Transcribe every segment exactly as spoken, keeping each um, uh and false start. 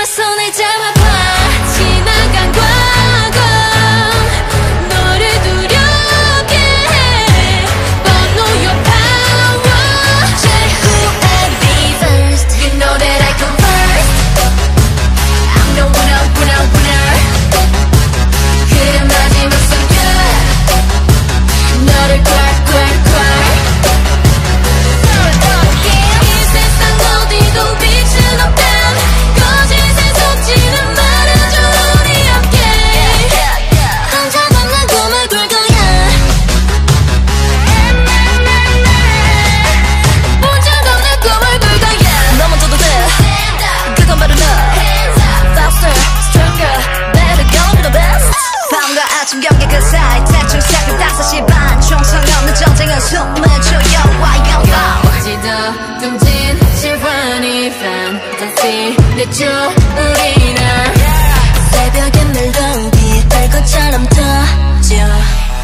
정말 손을 잡아봐. 지나간 과거 너를 두렵게 해. But know your power. Check who I be first. You know that I come first. I'm the winner, winner, winner. 그래 마지막 순간 너를 꽉꽉 새벽엔 날 더욱이 달 것처럼 떠져.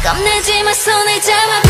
겁내지 마, 손을 잡아.